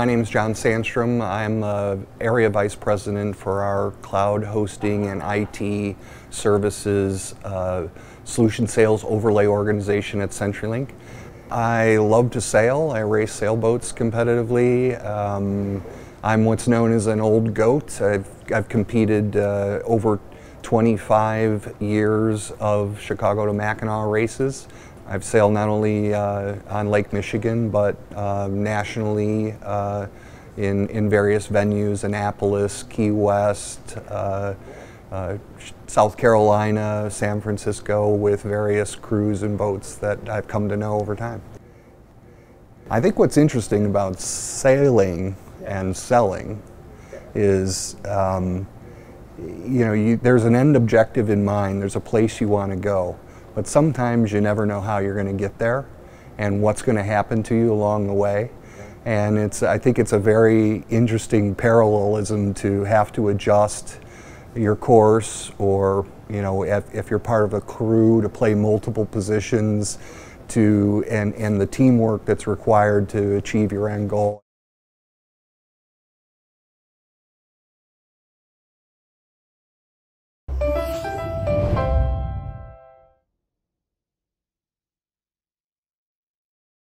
My name is John Sandstrom. I'm the area vice president for our cloud hosting and IT services solution sales overlay organization at CenturyLink. I love to sail. I race sailboats competitively. I'm what's known as an old goat. I've competed over 25 years of Chicago to Mackinac races. I've sailed not only on Lake Michigan, but nationally in various venues, Annapolis, Key West, South Carolina, San Francisco, with various crews and boats that I've come to know over time. I think what's interesting about sailing and selling is there's an end objective in mind, there's a place you want to go. But sometimes you never know how you're going to get there and what's going to happen to you along the way. And I think it's a very interesting parallelism to have to adjust your course, or if you're part of a crew, to play multiple positions and the teamwork that's required to achieve your end goal.